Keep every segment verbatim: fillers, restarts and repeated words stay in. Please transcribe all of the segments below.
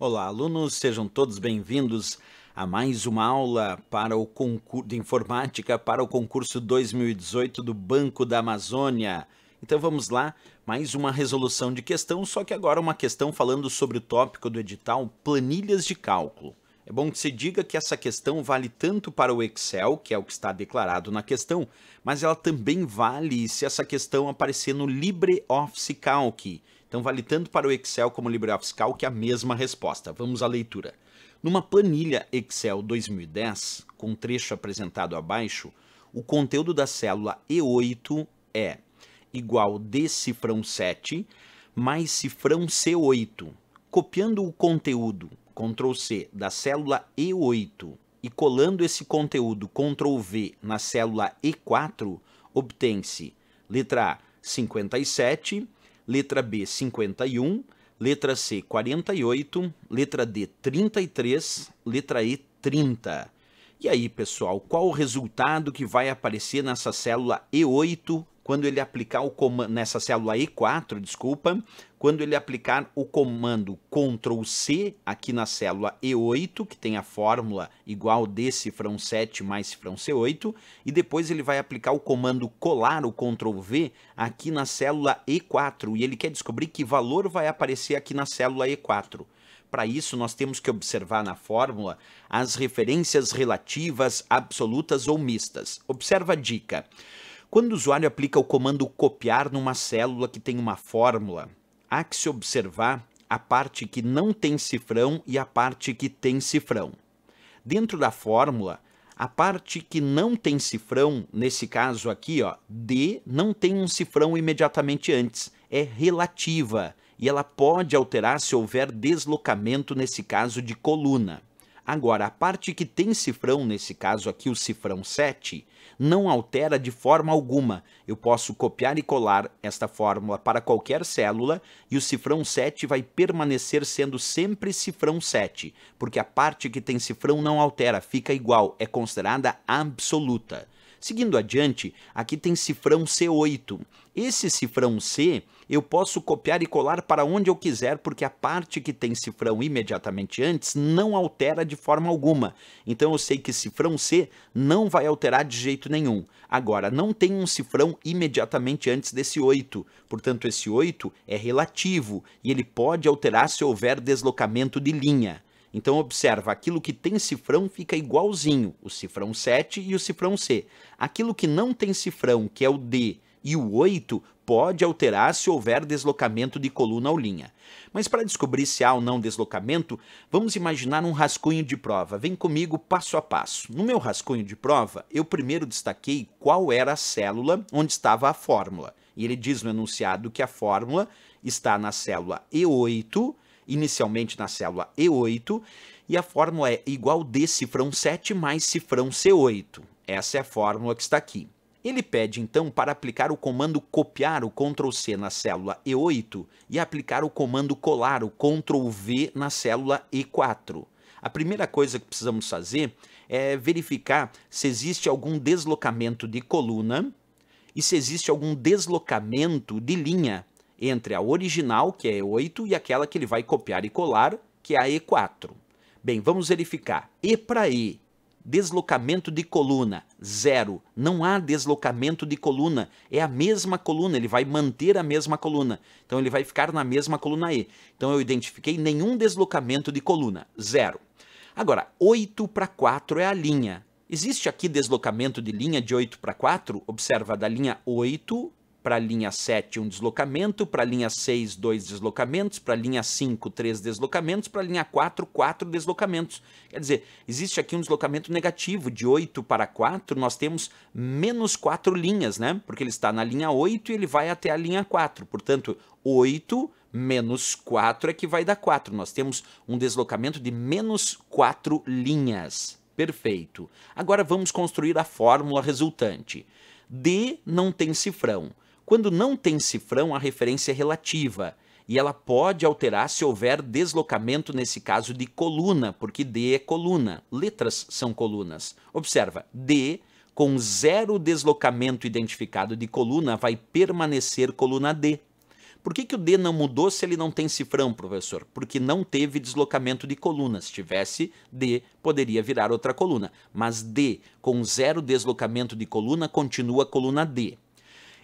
Olá, alunos, sejam todos bem-vindos a mais uma aula para o concurso de informática para o concurso dois mil e dezoito do Banco da Amazônia. Então vamos lá, mais uma resolução de questão, só que agora uma questão falando sobre o tópico do edital planilhas de cálculo. É bom que se diga que essa questão vale tanto para o Excel, que é o que está declarado na questão, mas ela também vale se essa questão aparecer no LibreOffice Calc. Então, vale tanto para o Excel como o LibreOffice Calc a mesma resposta. Vamos à leitura. Numa planilha Excel dois mil e dez, com trecho apresentado abaixo, o conteúdo da célula E oito é igual D cifrão sete mais cifrão C oito. Copiando o conteúdo, control C, da célula E oito e colando esse conteúdo, control V, na célula E quatro, obtém-se letra A, cinquenta e sete... letra B, cinquenta e um, letra C, quarenta e oito, letra D, trinta e três, letra E, trinta. E aí, pessoal, qual o resultado que vai aparecer nessa célula E oito quando ele aplicar o comando, nessa célula E quatro, desculpa, quando ele aplicar o comando control C aqui na célula E oito, que tem a fórmula igual D cifrão sete mais cifrão C oito, e depois ele vai aplicar o comando colar, o control V, aqui na célula E quatro, e ele quer descobrir que valor vai aparecer aqui na célula E quatro. Para isso, nós temos que observar na fórmula as referências relativas, absolutas ou mistas. Observa a dica. Quando o usuário aplica o comando copiar numa célula que tem uma fórmula, há que se observar a parte que não tem cifrão e a parte que tem cifrão. Dentro da fórmula, a parte que não tem cifrão, nesse caso aqui, ó, D, não tem um cifrão imediatamente antes, é relativa, e ela pode alterar se houver deslocamento, nesse caso, de coluna. Agora, a parte que tem cifrão, nesse caso aqui o cifrão sete, não altera de forma alguma. Eu posso copiar e colar esta fórmula para qualquer célula e o cifrão sete vai permanecer sendo sempre cifrão sete, porque a parte que tem cifrão não altera, fica igual, é considerada absoluta. Seguindo adiante, aqui tem cifrão C oito. Esse cifrão C eu posso copiar e colar para onde eu quiser, porque a parte que tem cifrão imediatamente antes não altera de forma alguma. Então eu sei que cifrão C não vai alterar de jeito nenhum. Agora, não tem um cifrão imediatamente antes desse oito. Portanto, esse oito é relativo e ele pode alterar se houver deslocamento de linha. Então, observa, aquilo que tem cifrão fica igualzinho, o cifrão sete e o cifrão C. Aquilo que não tem cifrão, que é o D e o oito, pode alterar se houver deslocamento de coluna ou linha. Mas para descobrir se há ou não deslocamento, vamos imaginar um rascunho de prova. Vem comigo passo a passo. No meu rascunho de prova, eu primeiro destaquei qual era a célula onde estava a fórmula. E ele diz no enunciado que a fórmula está na célula E oito, inicialmente na célula E oito, e a fórmula é igual D cifrão sete mais cifrão C oito. Essa é a fórmula que está aqui. Ele pede, então, para aplicar o comando copiar, o control C, na célula E oito, e aplicar o comando colar, o control V, na célula E quatro. A primeira coisa que precisamos fazer é verificar se existe algum deslocamento de coluna e se existe algum deslocamento de linha entre a original, que é E oito, e aquela que ele vai copiar e colar, que é a E quatro. Bem, vamos verificar. E para E, deslocamento de coluna, zero. Não há deslocamento de coluna. É a mesma coluna, ele vai manter a mesma coluna. Então, ele vai ficar na mesma coluna E. Então, eu identifiquei nenhum deslocamento de coluna, zero. Agora, oito para quatro é a linha. Existe aqui deslocamento de linha de oito para quatro? Observa, da linha oito... para a linha sete, um deslocamento, para a linha seis, dois deslocamentos, para a linha cinco, três deslocamentos, para a linha quatro, quatro deslocamentos. Quer dizer, existe aqui um deslocamento negativo, de oito para quatro, nós temos menos quatro linhas, né? Porque ele está na linha oito e ele vai até a linha quatro, portanto, oito menos quatro é que vai dar quatro. Nós temos um deslocamento de menos quatro linhas. Perfeito. Agora vamos construir a fórmula resultante. D não tem cifrão. Quando não tem cifrão, a referência é relativa e ela pode alterar se houver deslocamento, nesse caso, de coluna, porque D é coluna, letras são colunas. Observa, D com zero deslocamento identificado de coluna vai permanecer coluna D. Por que que o D não mudou se ele não tem cifrão, professor? Porque não teve deslocamento de colunas. Se tivesse, D poderia virar outra coluna. Mas D com zero deslocamento de coluna continua a coluna D.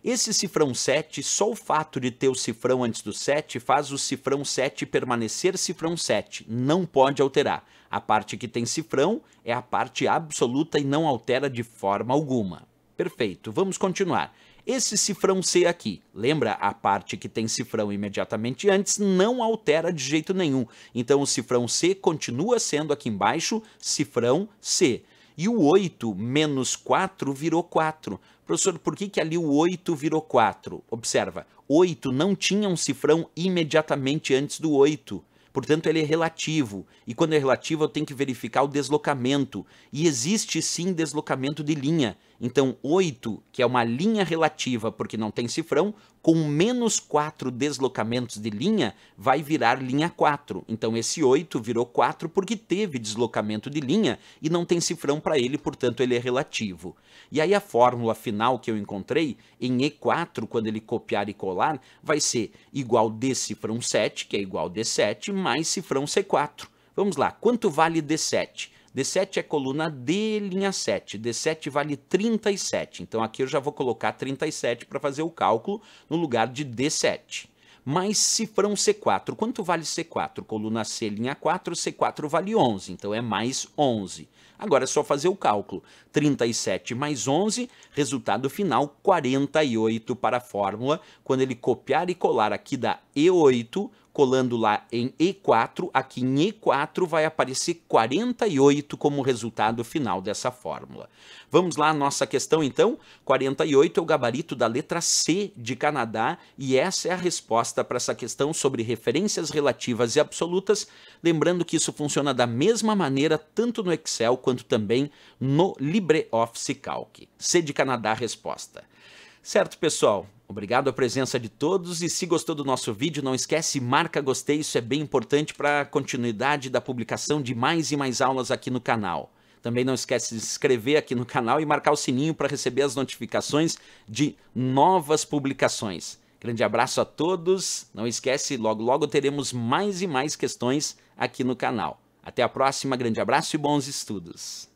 Esse cifrão sete, só o fato de ter o cifrão antes do sete, faz o cifrão sete permanecer cifrão sete, não pode alterar. A parte que tem cifrão é a parte absoluta e não altera de forma alguma. Perfeito, vamos continuar. Esse cifrão C aqui, lembra, a parte que tem cifrão imediatamente antes não altera de jeito nenhum. Então o cifrão C continua sendo aqui embaixo, cifrão C. E o oito menos quatro virou quatro. Professor, por que que ali o oito virou quatro? Observa, oito não tinha um cifrão imediatamente antes do oito. Portanto, ele é relativo. E quando é relativo, eu tenho que verificar o deslocamento. E existe, sim, deslocamento de linha. Então, oito, que é uma linha relativa, porque não tem cifrão, com menos quatro deslocamentos de linha, vai virar linha quatro. Então, esse oito virou quatro porque teve deslocamento de linha e não tem cifrão para ele, portanto, ele é relativo. E aí, a fórmula final que eu encontrei, em E quatro, quando ele copiar e colar, vai ser igual D cifrão sete, que é igual D sete, mais cifrão C quatro. Vamos lá, quanto vale D sete? D sete é coluna D, linha sete. D sete vale trinta e sete. Então aqui eu já vou colocar trinta e sete para fazer o cálculo no lugar de D sete. Mais cifrão C quatro. Quanto vale C quatro? Coluna C, linha quatro. C quatro vale onze. Então é mais onze. Agora é só fazer o cálculo. trinta e sete mais onze, resultado final quarenta e oito para a fórmula. Quando ele copiar e colar aqui da E oito, colando lá em E quatro, aqui em E quatro vai aparecer quarenta e oito como resultado final dessa fórmula. Vamos lá à nossa questão então. quarenta e oito é o gabarito da letra C de Canadá e essa é a resposta para essa questão sobre referências relativas e absolutas. Lembrando que isso funciona da mesma maneira tanto no Excel quanto também no LibreOffice Calc. C de Canadá a resposta. Certo, pessoal? Obrigado a presença de todos e se gostou do nosso vídeo, não esquece, marca gostei, isso é bem importante para a continuidade da publicação de mais e mais aulas aqui no canal. Também não esquece de se inscrever aqui no canal e marcar o sininho para receber as notificações de novas publicações. Grande abraço a todos, não esquece, logo logo teremos mais e mais questões aqui no canal. Até a próxima, grande abraço e bons estudos!